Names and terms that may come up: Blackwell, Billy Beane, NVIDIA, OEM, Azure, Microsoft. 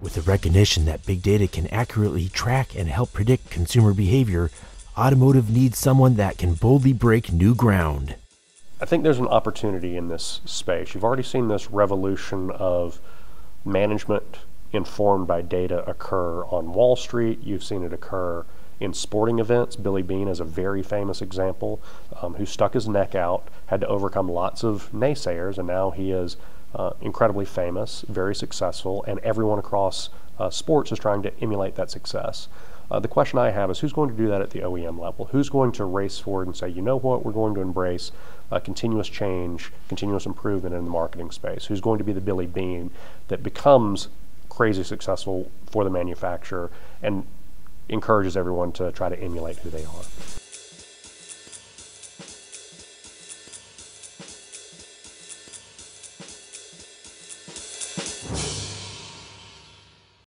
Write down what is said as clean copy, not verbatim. With the recognition that big data can accurately track and help predict consumer behavior, automotive needs someone that can boldly break new ground. I think there's an opportunity in this space. You've already seen this revolution of management informed by data occur on Wall Street. You've seen it occur in sporting events. Billy Beane is a very famous example who stuck his neck out, had to overcome lots of naysayers, and now he is incredibly famous, very successful, and everyone across sports is trying to emulate that success. The question I have is, who's going to do that at the OEM level? Who's going to race forward and say, you know what, we're going to embrace continuous change, continuous improvement in the marketing space? Who's going to be the Billy Beane that becomes crazy successful for the manufacturer and encourages everyone to try to emulate who they are?